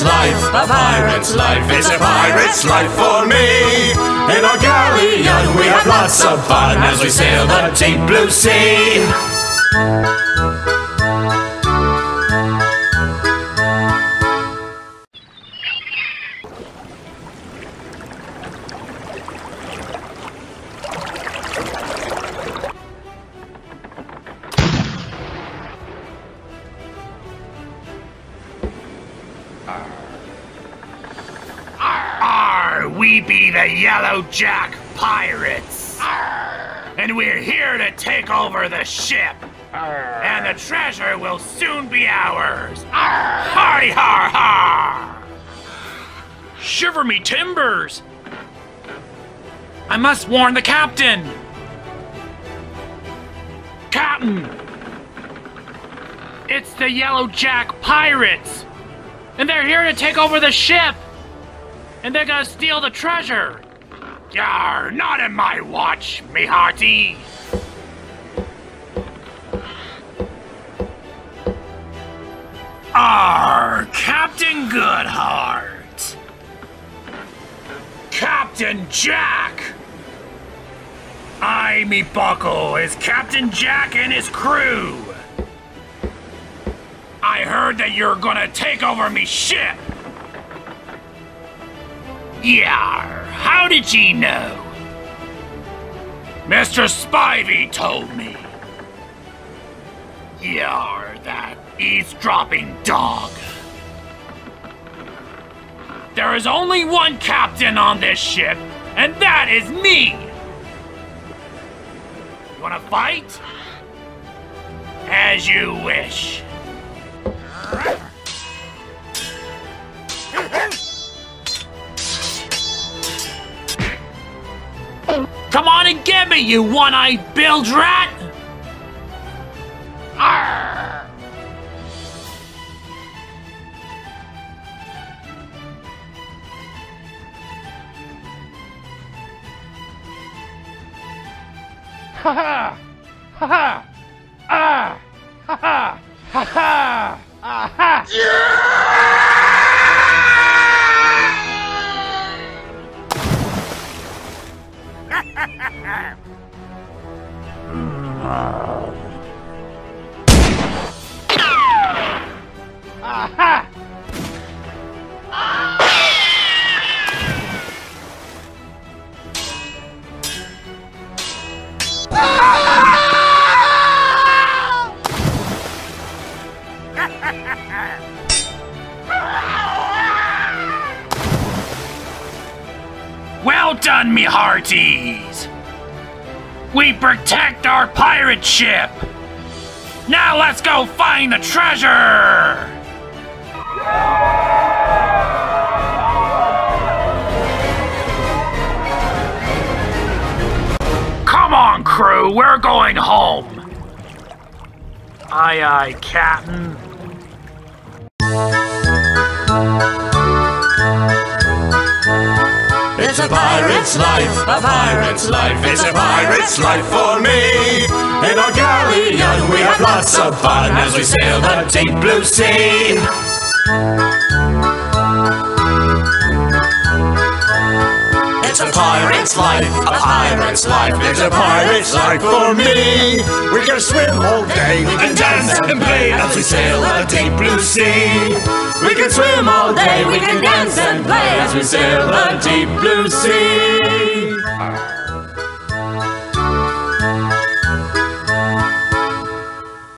pirate's life, a pirate's life, it's a pirate's life for me. In our galleon we have lots of fun as we sail the deep blue sea. We be the Yellow Jack Pirates. Arr. And we're here to take over the ship. Arr. And the treasure will soon be ours. Arr. Hardy har har! Shiver me timbers! I must warn the captain! Captain! It's the Yellow Jack Pirates! And they're here to take over the ship! And they're gonna steal the treasure! Yar, not in my watch, me hearty! Arr, Captain Goodheart! Captain Jack! Aye, me buckle, is Captain Jack and his crew! I heard that you're gonna take over me ship! Yar, how did ye know? Mr. Spivey told me. Yar, that eavesdropping dog. There is only one captain on this ship, and that is me. You wanna fight? As you wish. Come on and get me, you one-eyed bilge rat! Arr. Ha ha! Ha ha! Ah! Ha ha! Ha ha! Ah ha! Yeah! Aha! Well done, me hearties! We protect our pirate ship! Now let's go find the treasure! Come on, crew, we're going home! Aye aye, Captain. It's a pirate's life, a pirate's life, it's a pirate's life for me. In our galleon we have lots of fun as we sail the deep blue sea. It's a pirate's life, a pirate's life, it's a pirate's life for me. We can swim all day, we can dance and play as we sail the deep blue sea. We can swim all day, we can dance and play as we sail the deep blue sea.